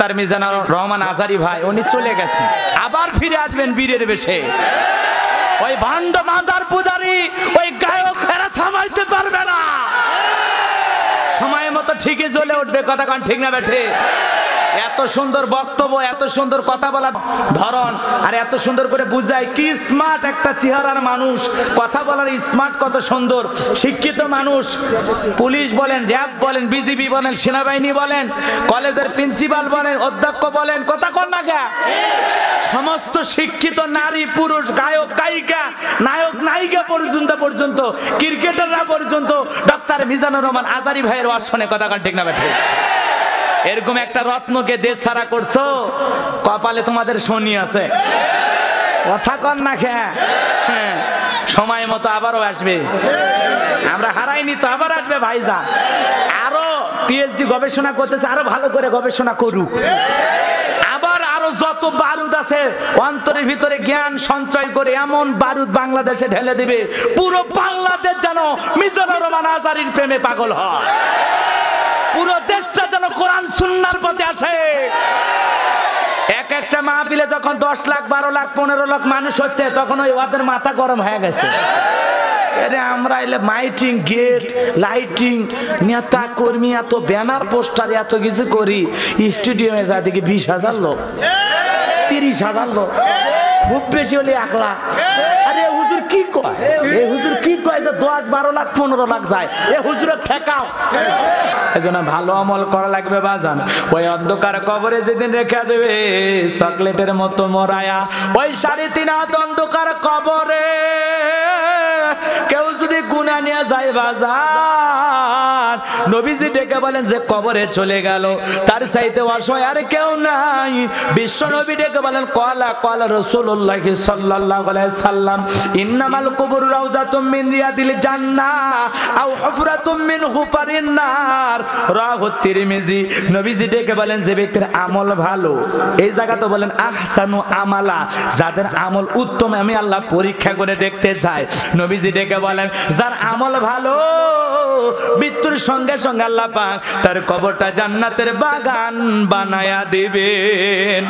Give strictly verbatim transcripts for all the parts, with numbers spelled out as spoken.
তারমিজানুর রহমান আজহারী ভাই উনি চলে গেছেন, আবার ফিরে আসবেন বীরের বেশে। ওই ভান্ড মাজার পূজারি ওই গায়ক এরা থামাইতে পারবে না, সময় মতো ঠিকই জ্বলে উঠবে। কথা কন ঠিক না বেঠে? এত সুন্দর বক্তব্য, এত সুন্দর কথা বলার ধরন, আর এত সুন্দর করে বুঝায়, কি স্মার্ট একটা চেহারার মানুষ, কথা বলার স্মার্ট কত সুন্দর, শিক্ষিত মানুষ। পুলিশ বলেন, র্যাব বলেন, বিজিবি বলেন, সেনাবাহিনী বলেন, কলেজের প্রিন্সিপাল বলেন, অধ্যক্ষ বলেন, কথা কন না গা, সমস্ত শিক্ষিত নারী পুরুষ, গায়ক গায়িকা, নায়ক নায়িকা পর্যন্ত পর্যন্ত ক্রিকেটাররা পর্যন্ত ডক্টর মিজানুর রহমান আজহারী ভাইয়ের ওয়াজ শুনে। কথা কন ঠিক না বেঠে? এরকম একটা রত্নকে দেশ ছাড়া করছো, কপালে তোমাদের শনি আছে। কথা কন না খেয়া, সময় মতো আবারও আসবে, আমরা হারাইনি তো, আবার আসবে ভাইজা। আরো পিএইচডি গবেষণা করতেছে, আরো ভালো করে গবেষণা করুক। আবার আরো যত বারুদ আছে অন্তরের ভিতরে জ্ঞান সঞ্চয় করে এমন বারুদ বাংলাদেশে ঢেলে দেবে, পুরো বাংলাদেশ যেন মিজানুর রহমান আজহারীর প্রেমে পাগল হয়, পুরো দেশটা যেন কোরআন সুন্নাহর পথে আসে। এক একটা মাহফিলে যখন দশ লাখ বারো লাখ পনেরো লাখ মানুষ হচ্ছে, তখন ওই ওদের মাথা গরম হয়ে গেছে। এরে আমরা এলে মাইটিং, গেট, লাইটিং, নেতা কর্মী, এত ব্যানার পোস্টার, এত কিছু করি, স্টেডিয়ামে যা দেখি বিশ হাজার লোক, তিরিশ হাজার লোক, খুব বেশি হলে এক লাখ। আরে হুজুর কি কয়, এই হুজুর কি কয় যে দশ বারো লাখ পনেরো লাখ যায়, এ হুজুরে ঠেকাও। এজন্য ভালো আমল করা লাগবে বাজান। ওই অন্ধকার কবরে যেদিন রেখে দেবে চকলেটের মতো মোরায়া, ওই সাড়ে তিন হাত অন্ধকার কবরে কেউ যদি গুনা নিয়ে যায় বাজান, নবীজি ডেকে বলেন যে কবরে চলে গেল তার চাইতে অসহায় আর কেউ নাই। বিশ্ব নবী ডেকে বলেন, কলা কলা রাসূলুল্লাহ সাল্লাল্লাহু আলাইহি সাল্লাম, ইন্নামাল কুবুর রাউযাতুম মিন রিয়াদিল জান্নাহ আও হুফরাতুম মিন হুফারিন নার। রাহু তিরমিজি। নবীজি ডেকে বলেন যে ব্যক্তির আমল ভালো, এই জায়গা তো বলেন আহসানু আমালা, যাদের আমল উত্তম আমি আল্লাহ পরীক্ষা করে দেখতে চাই। নবীজি ডেকে বলেন যার আমল ভালো মৃত্যুর সঙ্গে সঙ্গে আল্লাহ পাক তার কবরটা জান্নাতের বাগান বানায়া দিবেন।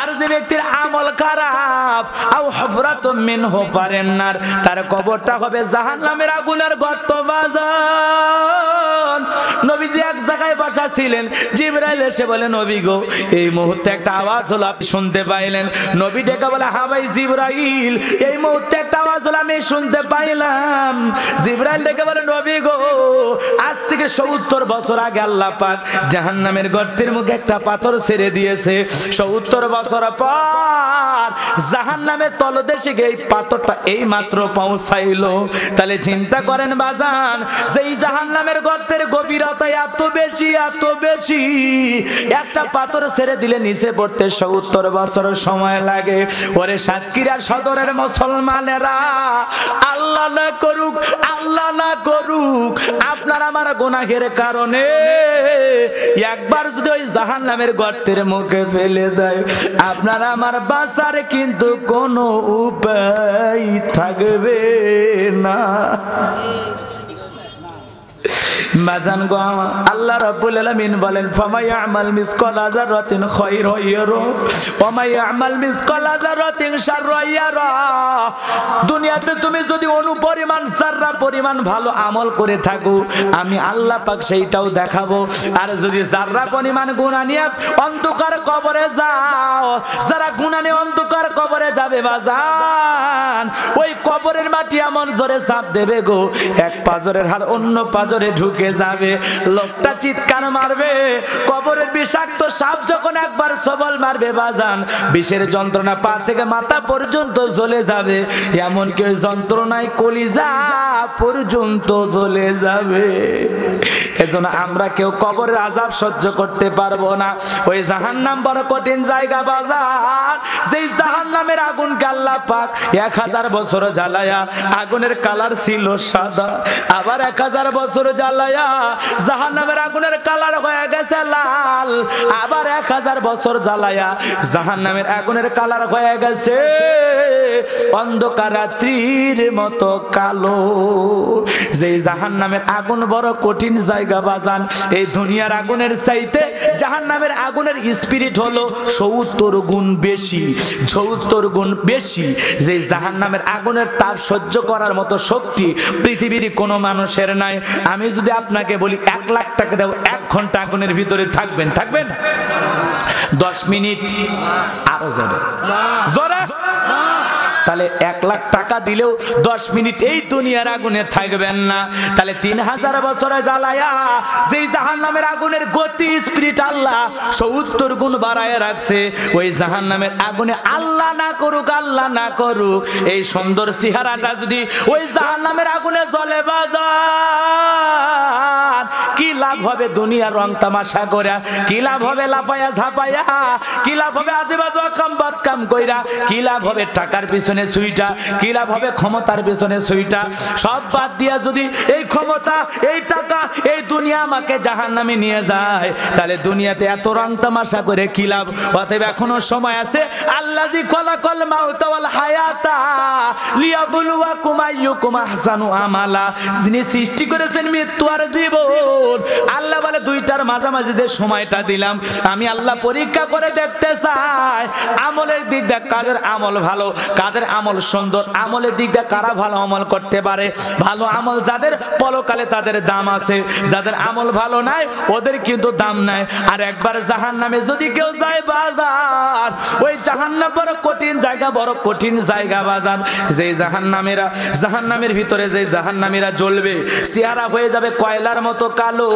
আর যে ব্যক্তির আমল খারাপ, আও হুফরাতুম মিন হুফারিন নার, তার কবরটা হবে জাহান্নামের আগুনের গর্ত। বাজান নবীজি এক জায়গায় বসা ছিলেন, জিব্রাইল এসে বলেন, নবী গো, এই মুহূর্তে একটা আওয়াজ হলো, আপনি শুনতে পাইলেন? নবী ডেকে বলে, হ্যাঁ ভাই জিব্রাইল, এই মুহূর্তে একটা আওয়াজ হলো, আমি শুনতে পাইলাম। জিব্রাইল ডেকে বলে, নবী গো, আজ থেকে সত্তর বছর আগে আল্লাহ পাক জাহান্নামের গর্তের মুখে একটা পাথর ছেড়ে দিয়েছে। সত্তর বছর পর জাহান্নামের তলদেশে গিয়ে পাথরটা এই মাত্র পৌঁছাইলো। তাহলে চিন্তা করেন বাজান, সেই জাহান্নামের গর্তের গভীরতা এত বেশি, এত বেশি, একটা পাথর ছেড়ে দিলে নিচে পড়তে সত্তর বছর সময় লাগে। ওরে সাতক্ষীরা সদরের মুসলমানেরা, আল্লাহ না করুক, আল্লাহ না করুক, আপনার আমার গুনাহের কারণে একবার যদি ওই জাহান্নামের গর্তের মুখে ফেলে দেয়, আপনার আমার বাঁচার কিন্তু কোনো উপায় থাকবে না। বাজান গো, আল্লাহ রাব্বুল আলামিন বলেন, ফামা ইয়ামাল মিসকাল যারাতিন খায়রান ইয়ারা ওয়া মা ইয়ামাল মিসকাল যারাতিন শাররান ইয়ারা। দুনিয়াতে তুমি যদি অনুপরিমাণ যারা পরিমাণ ভালো আমল করে থাকো, আমি আল্লাহ পাক সেইটাও দেখাবো। আর যদি যারা পরিমাণ গুনাহ নিয়ে অন্ধকার কবরে যাও, যারা গুনাহ নিয়ে অন্ধকার কবরে যাবে বাজান, ওই কবরের মাটি এমন জোরে চাপ দেবে গো, এক পাজরের হাড় অন্য পাজরে ঢুকে যাবে। লোকটা চিৎকার মারবে, কবরের বিষাক্ত সাপ যখন একবার সবল মারবে বাজান, বিষের যন্ত্রণা পা থেকে মাথা পর্যন্ত জ্বলে যাবে, এমন কি যন্ত্রণায় কলিজা পর্যন্ত জ্বলে যাবে। এজন্য আমরা কেউ কবরের আযাব সহ্য করতে পারবো না। ওই জাহান্নাম বড় কঠিন জায়গা বাজার, সেই জাহান্নামের আগুন আল্লাহ পাক এক হাজার বছর জ্বালায়া, আগুনের কালার ছিল সাদা, আবার এক হাজার বছর জ্বালায়া জাহান্নামের আগুনের কালার হয়ে গেছে লাল, আবার এক হাজার বছর জ্বালায়া জাহান্নামের আগুনের কালার হয়ে গেছে অন্ধকার রাত্রির মতো কালো। যে জাহান্নামের আগুন বড় কঠিন জায়গা বাজান, এই দুনিয়ার আগুনের চাইতে জাহান্নামের আগুনের স্পিরিট হলো সত্তর গুণ বেশি, সত্তর গুণ বেশি। যে জাহান্নামের আগুনের তাপ সহ্য করার মতো শক্তি পৃথিবীর কোনো মানুষের নাই। আমি যদি আপনাকে বলি এক লাখ টাকা দাও, এক ঘন্টা আগুনের ভিতরে থাকবেন থাকবেন দশ মিনিট আরো জোরে জোরে। তাহলে এক লাখ টাকা দিলেও দশ মিনিট এই দুনিয়ার আগুনে থাকবেন না। তাহলে তিন হাজার বছরে জ্বালায়া যেই জাহান্নামের আগুনের গতি স্পিরিট আল্লাহ সত্তর গুণ বাড়ায় রাখছে, ওই জাহান্নামের আগুনে আল্লাহ না করুক আল্লাহ না করুক এই সুন্দর চেহারাটা যদি ওই জাহান্নামের আগুনে জ্বলে বাজার, কি লাভ হবে? দুনিয়ার রং তামাশা কইরা কি লাভ হবে? লাফায়া ঝাপায়া কি লাভ হবে? আজেবাজে কাম বাদ কাম কইরা কি লাভ হবে? টাকার পিছনে সুইটা কি লাভ হবে? ক্ষমতার পেছনে সুইটা সব বাদ দিয়া যদি এই ক্ষমতা এই টাকা এই দুনিয়া আমাকে জাহান্নামে নিয়ে যায়, তাহলে দুনিয়াতে এত রং তামাশা করে কি লাভ? অতএব এখনো সময় আছে। আল্লাযী খলাকাল মাউতা ওয়াল হায়াতা লিয়াবলুয়াকুম আইয়ুকুম আহসানু আমালা, যিনি সৃষ্টি করেছেন মৃত্যু আর জীবন, আল্লাহ বলে দুইটার মাঝামাঝি যে সময়টা দিলাম, আমি আল্লাহ পরীক্ষা করে দেখতে চাই আমলের দিক দিয়ে কাদের আমল ভালো, কাদের আমল সুন্দর, আমলের দিক দিয়ে কারা ভালো আমল করতে পারে। ভালো আমল যাদের, পরকালে তাদের দাম আছে, যাদের আমল ভালো নাই ওদের কিন্তু দাম নাই। আর একবার জাহান্নামে যদি কেউ যায় বাজার, ওই জাহান্নাম বড় কঠিন জায়গা, বড় কঠিন জায়গা বাজার। যে জাহান্নামীরা জাহান্নামের ভিতরে যে জাহান্নামীরা জ্বলবে, চেহারা হয়ে যাবে কয়লার মতো কালো,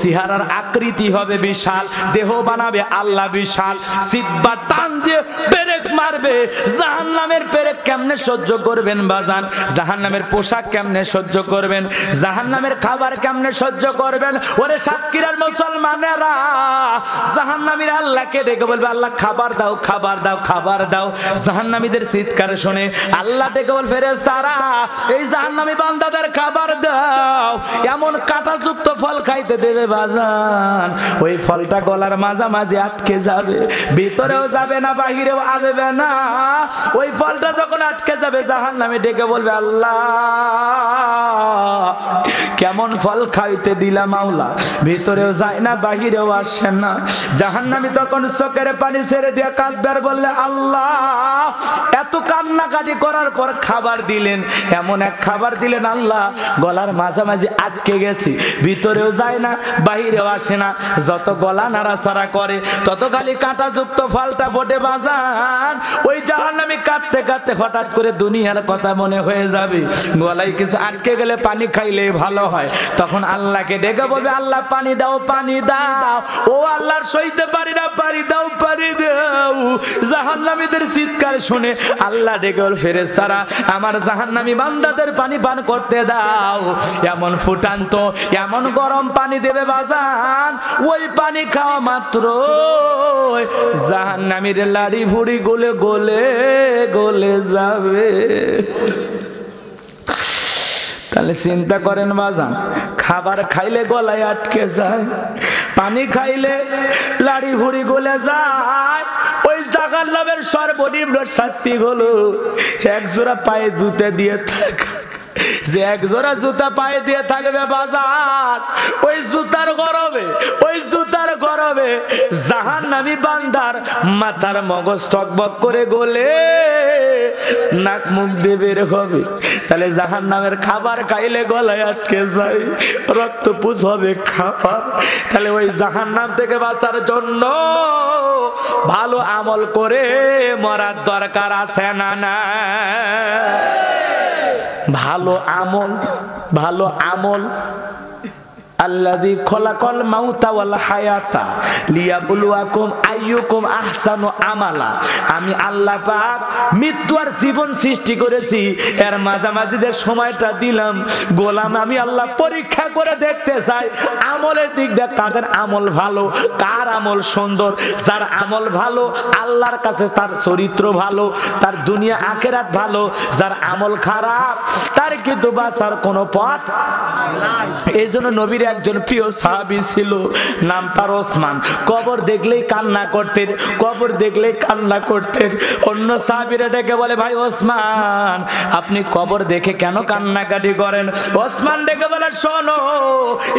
চেহারার আকৃতি হবে বিশাল, দেহ বানাবে আল্লাহ বিশাল, সিব্বা টান দিয়ে পেরেক মারবে। জাহান্নাম জাহান্নামের পেরেক কেমনে সহ্য করবেন বাজান? জাহান্নামের পোশাক কেমনে সহ্য করবেন? জাহান্নামের খাবার কেমনে সহ্য করবেন? ওরে সাতক্ষীরার মুসলমানেরা, জাহান্নামীরা আল্লাহকে ডেকে বলবে, আল্লাহ খাবার দাও খাবার দাও খাবার দাও। জাহান্নামীদের চিৎকার শুনে আল্লাহ ডেকে বল, ফেরেশতারা এই জাহান্নামী বান্দাদের খাবার দাও। এমন কাঁটাযুক্ত ফল খাইতে দেবে বাজান, ওই ফলটা গলার মাঝামাঝি আটকে যাবে, ভিতরেও যাবে না বাহিরেও আসবে না। ওই ফলটা যখন আটকে যাবে, জাহান্নামে ডেকে বলবে, আল্লাহ কেমন ফল খাইতে দিলাম আল্লাহ, ভিতরেও যায় না বাহিরেও আসে না। জাহান্নামী তখন চোখের পানি ছেড়ে দিয়ে কাঁদবে আর বললে, আল্লাহ এত কান্নাকাটি করার পর খাবার দিলেন, এমন এক খাবার দিলেন আল্লাহ, গলার মাঝামাঝি আটকে গেছি, ভিতরেও যায় না বাহিরেও আসে না। যত গলা নাড়াচাড়া করে তত খালি কাঁটাযুক্ত ফলটা ফোটে বাজান। ওই জাহান্নামী কাটতে কাটতে হঠাৎ করে দুনিয়ার কথা মনে হয়ে যাবে, গলায় কিছু আটকে গেলে পানি খাইলে ভালো হয়। তখন আল্লাহকে ডেকে বলবে, আল্লাহ পানি দাও পানি দাও। ও আল্লাহর সইতে পারি না, পানি দাও পানি দাও। জাহান্নামীদের চিৎকার শুনে আল্লাহ ডেকে বল, ফেরেশতারা আমার জাহান্নামী বান্দাদের পানি পান করতে দাও। এমন ফুটান্ত এমন গরম পানি দেবে বাজান, ওই পানি খাওয়া মাত্র জাহান্নামীর লাড়ি ভুড়ি গলে গলে গলে যাবে। তাহলে চিন্তা করেন বাজান, খাবার খাইলে গলায় আটকে যায়, পানি খাইলে লাড়ি ভুড়ি গলে যায়। ওই জাহান্নামের সর্বনিম্ন শাস্তি হলো এক জোড়া পায়ে জুতা দিয়ে থাকা। যে এক জোড়া জুতা পায়ে দিয়ে থাকবে বাজার, ওই জুতার গরমে ওই জুতার গরমে জাহান্নামী বান্দার মাথার মগজ টকবক করে গলে নাক মুখ দিয়ে বের হবে। তাহলে জাহান্নামের খাবার খাইলে গলায় আটকে যায়, রক্তপুজ হবে খাবার। তাহলে ওই জাহান্নাম থেকে বাঁচার জন্য ভালো আমল করে মরার দরকার আছে না না? ভালো আমল, ভালো আমল। আল্লাযী খলাকাল মাউতা ওয়াল হায়াতা লিয়াবলুয়াকুম আইয়ুকুম আহসানু আমালা, আমি আল্লাহ পাক মৃত্যু আর জীবন সৃষ্টি করেছি, এর মাঝামাঝি যে সময়টা দিলাম গোলাম, আমি আল্লাহ পরীক্ষা করে দেখতে চাই আমলের দিক দিয়ে কাদের আমল ভালো, কার আমল সুন্দর। যার আমল ভালো আল্লাহর কাছে তার চরিত্র ভালো, তার দুনিয়া আখেরাত ভালো। যার আমল খারাপ তার কিন্তু বাঁচার কোনো পথ নাই। এই জন্য নবীরা একজন প্রিয় সাহাবী ছিল, নাম তার ওসমান। কবর দেখলেই কান্না করতেন, কবর দেখলেই কান্না করতেন। অন্য সাহাবীরা ডেকে বলে, ভাই ওসমান, আপনি কবর দেখে কেন কান্নাকাটি করেন? ওসমান ডেকে বলে, শোনো,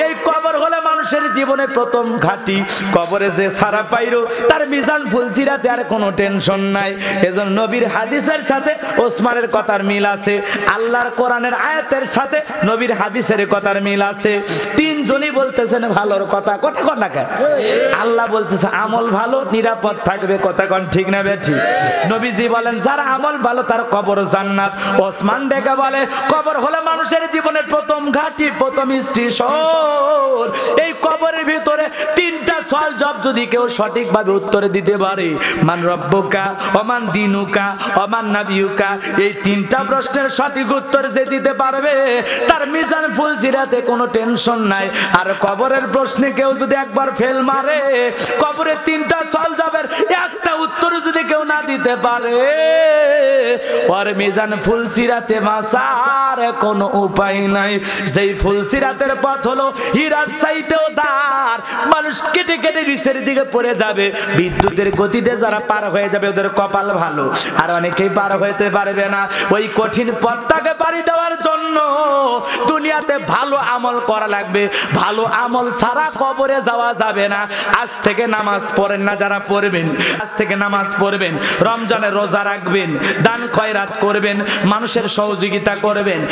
এই কবর হলো মানুষের জীবনে প্রথম ঘাঁটি। কবরে যে সারা পাইলো তার মিজান ফুলজিরাতে আর কোনো টেনশন নাই। এজন্য নবীর হাদিসের সাথে ওসমানের কথার মিল আছে, আল্লাহর কোরআনের আয়াতের সাথে নবীর হাদিসের কথার মিল আছে। তিনজনই বলতেছেন ভালোর কথা, কথা কন না কেন? আল্লাহ বলতেছে আমল ভালো নিরাপদ থাকবে, কথা কন ঠিক না বেঠি? নবীজি বলেন যার আমল ভালো তার কবর জান্নাত। ওসমান ডেকে বলে, কবর হলো মানুষের জীবনের প্রথম ঘাঁটি, প্রথম স্টেশন। এই কবরের ভিতরে তিনটা সওয়াল জবাব যদি কেউ সঠিকভাবে উত্তরে দিতে পারে, মান রব্বুকা, ওমান দীনুকা, ওমান নাবিয়ুকা, এই তিনটা প্রশ্নের সঠিক উত্তর যে দিতে পারবে তার মিজান ফুলজিরাতে কোনো টেনশন নাই। আর কবরের প্রশ্নে কেউ যদি একবার ফেল মারে, কবরের তিনটা সওয়াল জবাবের একটা উত্তর যদি কেউ না দিতে পারে, ওর মিজান ফুলজিরাতে মাসার কোনো উপায় নাই। যেই ফুলজিরাতের পথ হলো হীরার চাইতেও দাঁড়, মানুষ কেটে কেটে নিচের দিকে পড়ে যাবে, বিদ্যুতের গতিতে যারা পার হয়ে যাবে ওদের কপাল ভালো, আর অনেকেই পার হইতে পারবে না। ওই কঠিন পথটাকে পাড়ি দেওয়ার জন্য দুনিয়াতে ভালো আমল করা লাগবে, ভালো আমল ছাড়া কবরে যাওয়া যাবে না। আজ থেকে নামাজ পড়েন না যারা, পড়বেন, আজ থেকে নামাজ পড়বেন, রমজানে রোজা রাখবেন, দান খয়রাত করবেন, মানুষের সহযোগিতা করবেন।